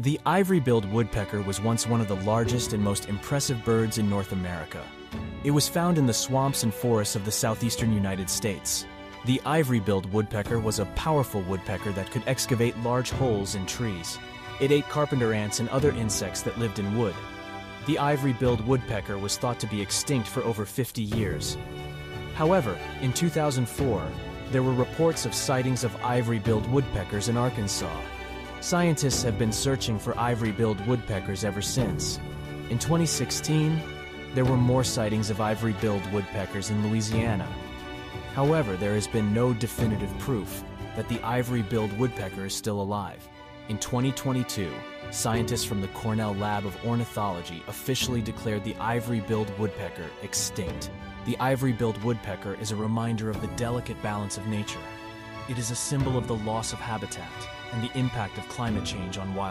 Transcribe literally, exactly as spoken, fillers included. The ivory-billed woodpecker was once one of the largest and most impressive birds in North America. It was found in the swamps and forests of the southeastern United States. The ivory-billed woodpecker was a powerful woodpecker that could excavate large holes in trees. It ate carpenter ants and other insects that lived in wood. The ivory-billed woodpecker was thought to be extinct for over fifty years. However, in two thousand four, there were reports of sightings of ivory-billed woodpeckers in Arkansas. Scientists have been searching for ivory-billed woodpeckers ever since. In twenty sixteen, there were more sightings of ivory-billed woodpeckers in Louisiana. However, there has been no definitive proof that the ivory-billed woodpecker is still alive. In twenty twenty-two, scientists from the Cornell Lab of Ornithology officially declared the ivory-billed woodpecker extinct. The ivory-billed woodpecker is a reminder of the delicate balance of nature. It is a symbol of the loss of habitat and the impact of climate change on wildlife.